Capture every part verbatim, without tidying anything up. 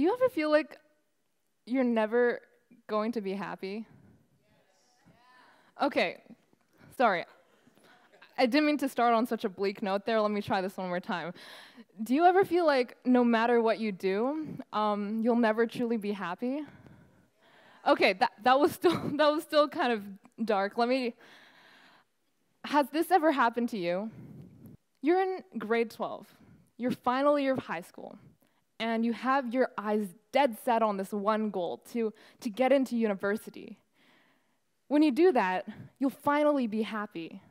Do you ever feel like you're never going to be happy? Okay, sorry. I didn't mean to start on such a bleak note there. Let me try this one more time. Do you ever feel like no matter what you do, um, you'll never truly be happy? Okay, that, that was still that was still kind of dark. Let me, has this ever happened to you? You're in grade twelve, your final year of high school, and you have your eyes dead set on this one goal, to, to get into university. When you do that, you'll finally be happy.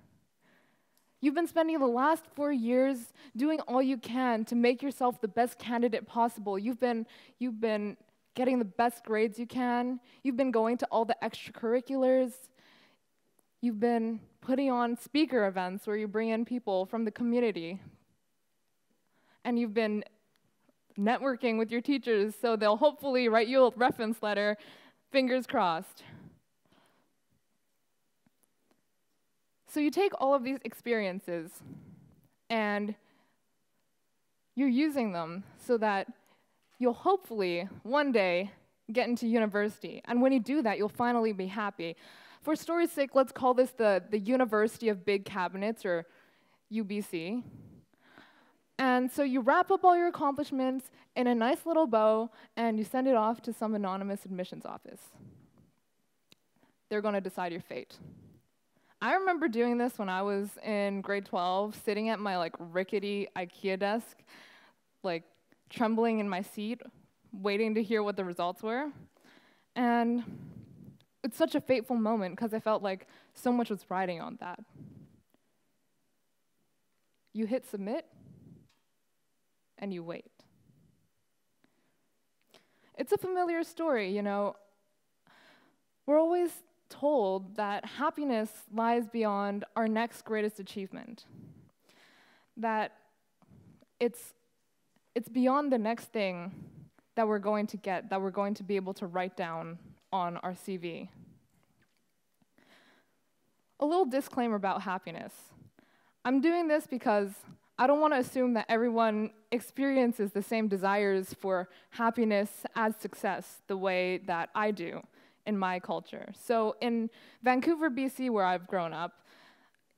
You've been spending the last four years doing all you can to make yourself the best candidate possible. You've been, you've been getting the best grades you can. You've been going to all the extracurriculars. You've been putting on speaker events where you bring in people from the community. And you've been networking with your teachers so they'll hopefully write you a reference letter, fingers crossed. So you take all of these experiences and you're using them so that you'll hopefully one day get into university. And when you do that, you'll finally be happy. For story's sake, let's call this the, the University of Big Cabinets, or U B C. And so you wrap up all your accomplishments in a nice little bow and you send it off to some anonymous admissions office. They're going to decide your fate. I remember doing this when I was in grade twelve, sitting at my like rickety IKEA desk, like trembling in my seat, waiting to hear what the results were. And it's such a fateful moment because I felt like so much was riding on that. You hit submit, and you wait. It's a familiar story, you know. We're always told that happiness lies beyond our next greatest achievement, that it's, it's beyond the next thing that we're going to get, that we're going to be able to write down on our C V. A little disclaimer about happiness. I'm doing this because I don't want to assume that everyone experiences the same desires for happiness as success the way that I do in my culture. So in Vancouver, B C, where I've grown up,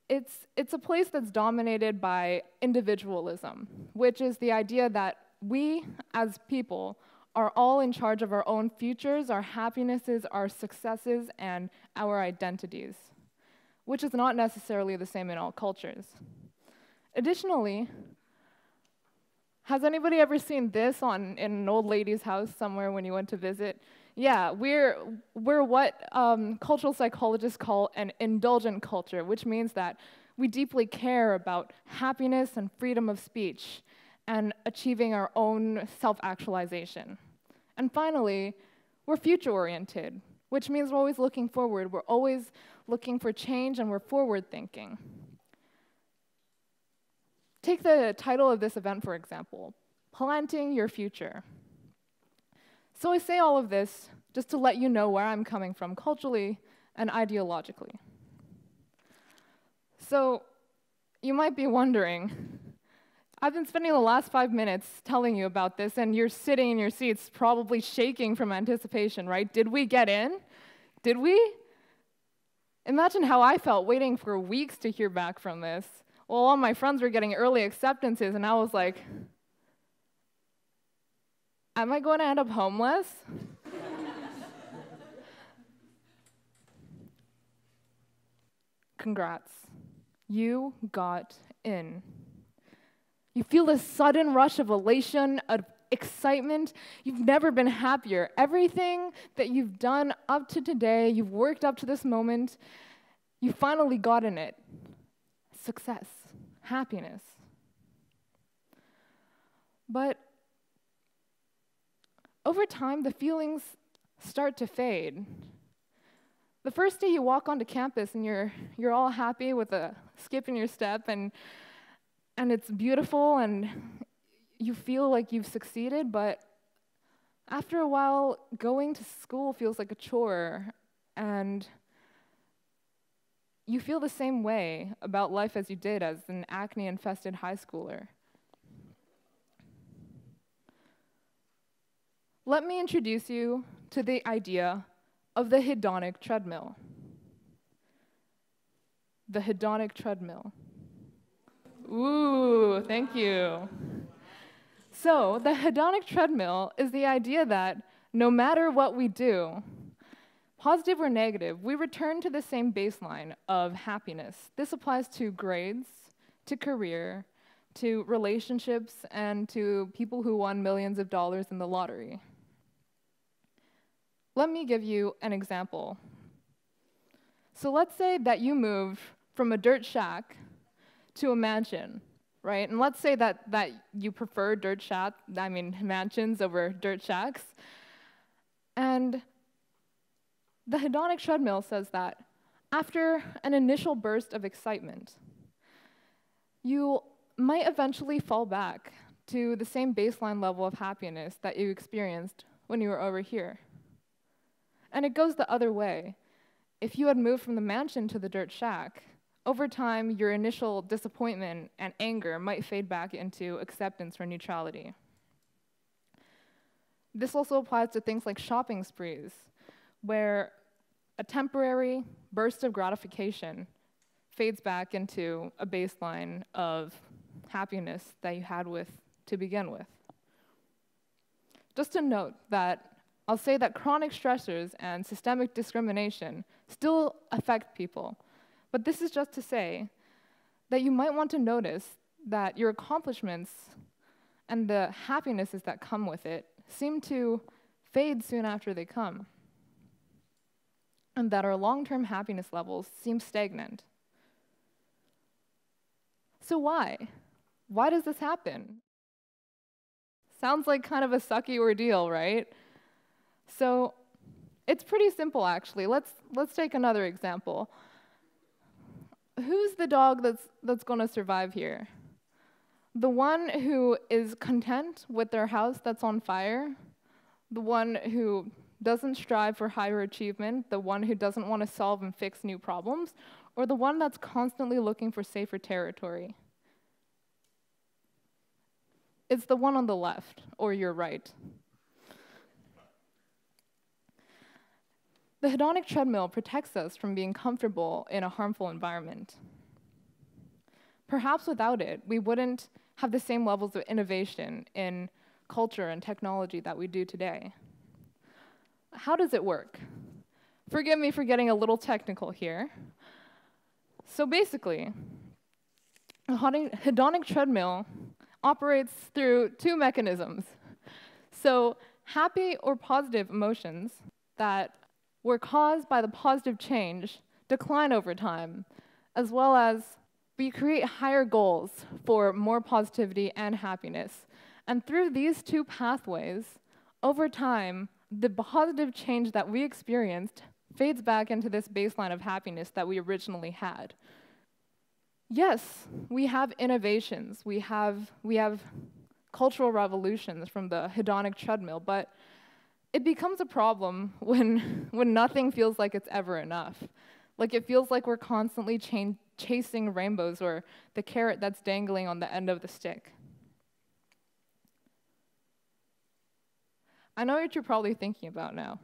it's, it's a place that's dominated by individualism, which is the idea that we, as people, are all in charge of our own futures, our happinesses, our successes, and our identities, which is not necessarily the same in all cultures. Additionally, has anybody ever seen this on, in an old lady's house somewhere when you went to visit? Yeah, we're, we're what um, cultural psychologists call an indulgent culture, which means that we deeply care about happiness and freedom of speech and achieving our own self-actualization. And finally, we're future-oriented, which means we're always looking forward. We're always looking for change, and we're forward-thinking. Take the title of this event, for example, Planting Your Future. So I say all of this just to let you know where I'm coming from culturally and ideologically. So you might be wondering, I've been spending the last five minutes telling you about this, and you're sitting in your seats probably shaking from anticipation, right? Did we get in? Did we? Imagine how I felt waiting for weeks to hear back from this. Well, all my friends were getting early acceptances, and I was like, am I going to end up homeless? Congrats. You got in. You feel a sudden rush of elation, of excitement. You've never been happier. Everything that you've done up to today, you've worked up to this moment, you finally got in it. Success, happiness. But over time, the feelings start to fade. The first day you walk onto campus and you're, you're all happy with a skip in your step, and, and it's beautiful, and you feel like you've succeeded, but after a while, going to school feels like a chore, and you feel the same way about life as you did as an acne-infested high schooler. let me introduce you to the idea of the hedonic treadmill. The hedonic treadmill. Ooh, thank you. So the hedonic treadmill is the idea that no matter what we do, positive or negative, we return to the same baseline of happiness. This applies to grades, to career, to relationships, and to people who won millions of dollars in the lottery. Let me give you an example. So let's say that you moved from a dirt shack to a mansion, right? And let's say that, that you prefer dirt shack, I mean mansions over dirt shacks. And the hedonic treadmill says that after an initial burst of excitement, you might eventually fall back to the same baseline level of happiness that you experienced when you were over here. And it goes the other way. If you had moved from the mansion to the dirt shack, over time, your initial disappointment and anger might fade back into acceptance or neutrality. This also applies to things like shopping sprees, where a temporary burst of gratification fades back into a baseline of happiness that you had with to begin with. Just to note that I'll say that chronic stressors and systemic discrimination still affect people. But this is just to say that you might want to notice that your accomplishments and the happinesses that come with it seem to fade soon after they come, and that our long-term happiness levels seem stagnant. So why? Why does this happen? Sounds like kind of a sucky ordeal, right? So it's pretty simple, actually. Let's, let's take another example. Who's the dog that's, that's going to survive here? The one who is content with their house that's on fire? The one who doesn't strive for higher achievement? The one who doesn't want to solve and fix new problems? Or the one that's constantly looking for safer territory? It's the one on the left, or your right. The hedonic treadmill protects us from being comfortable in a harmful environment. Perhaps without it, we wouldn't have the same levels of innovation in culture and technology that we do today. How does it work? Forgive me for getting a little technical here. So basically, the hedonic treadmill operates through two mechanisms. So happy or positive emotions that were caused by the positive change decline over time, as well as we create higher goals for more positivity and happiness. And through these two pathways, over time, the positive change that we experienced fades back into this baseline of happiness that we originally had. Yes, we have innovations, we have, we have cultural revolutions from the hedonic treadmill, but it becomes a problem when, when nothing feels like it's ever enough. Like it feels like we're constantly ch- chasing rainbows or the carrot that's dangling on the end of the stick. I know what you're probably thinking about now.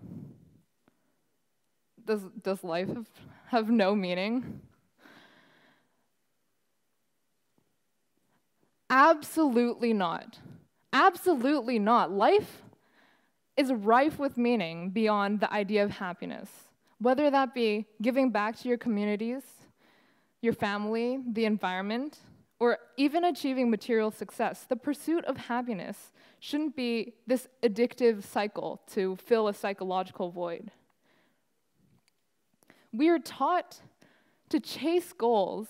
Does, does life have, have no meaning? Absolutely not. Absolutely not. Life is rife with meaning beyond the idea of happiness, whether that be giving back to your communities, your family, the environment, or even achieving material success. The pursuit of happiness shouldn't be this addictive cycle to fill a psychological void. We are taught to chase goals,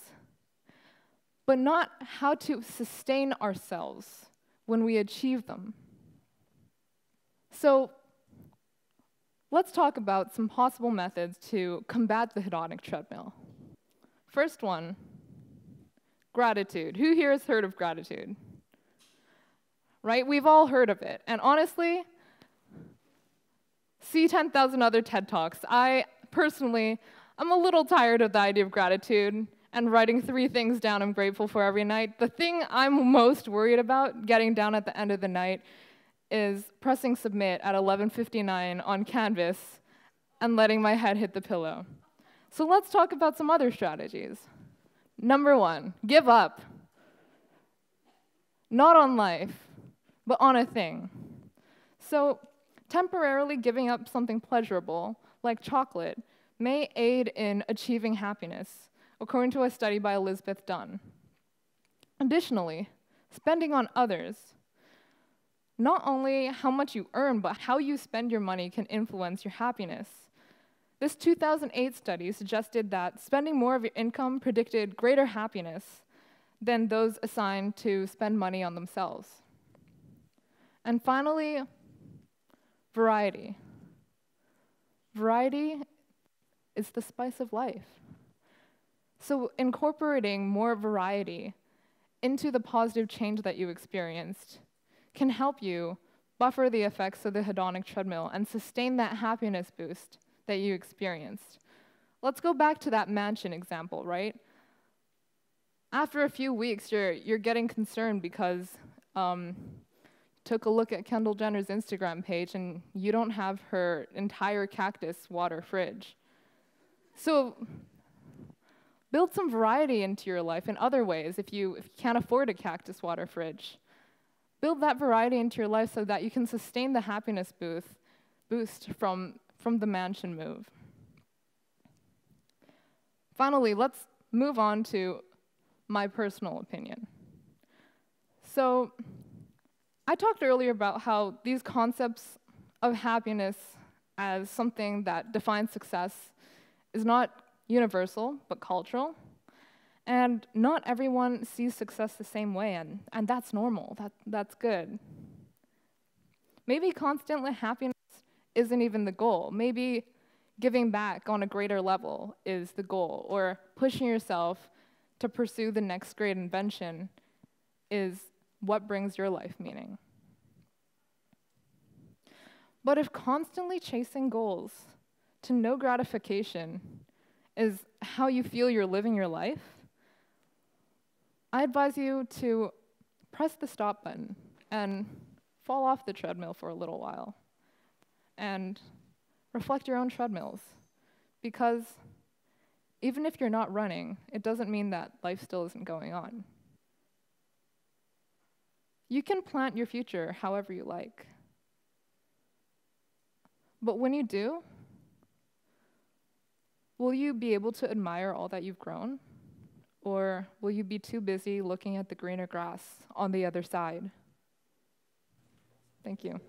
but not how to sustain ourselves when we achieve them. So let's talk about some possible methods to combat the hedonic treadmill. First one, gratitude. Who here has heard of gratitude? Right? We've all heard of it. And honestly, see ten thousand other TED Talks. I personally, I'm a little tired of the idea of gratitude and writing three things down I'm grateful for every night. The thing I'm most worried about getting down at the end of the night is pressing submit at eleven fifty-nine on Canvas and letting my head hit the pillow. So let's talk about some other strategies. Number one, give up. Not on life, but on a thing. So temporarily giving up something pleasurable, like chocolate, may aid in achieving happiness, according to a study by Elizabeth Dunn. Additionally, spending on others. Not only how much you earn, but how you spend your money can influence your happiness. This two thousand eight study suggested that spending more of your income predicted greater happiness than those assigned to spend money on themselves. And finally, variety. Variety is the spice of life. So incorporating more variety into the positive change that you experienced can help you buffer the effects of the hedonic treadmill and sustain that happiness boost that you experienced. Let's go back to that mansion example, right? After a few weeks, you're, you're getting concerned because um, you took a look at Kendall Jenner's Instagram page and you don't have her entire cactus water fridge. So build some variety into your life in other ways if you, if you can't afford a cactus water fridge. Build that variety into your life so that you can sustain the happiness boost, boost from, from the mansion move. Finally, let's move on to my personal opinion. So I talked earlier about how these concepts of happiness as something that defines success is not universal, but cultural. And not everyone sees success the same way, and, and that's normal, that, that's good. Maybe constant happiness isn't even the goal. Maybe giving back on a greater level is the goal, or pushing yourself to pursue the next great invention is what brings your life meaning. But if constantly chasing goals to no gratification is how you feel you're living your life, I advise you to press the stop button and fall off the treadmill for a little while and reflect your own treadmills, because even if you're not running, it doesn't mean that life still isn't going on. You can plant your future however you like. But when you do, will you be able to admire all that you've grown? Or will you be too busy looking at the greener grass on the other side? Thank you.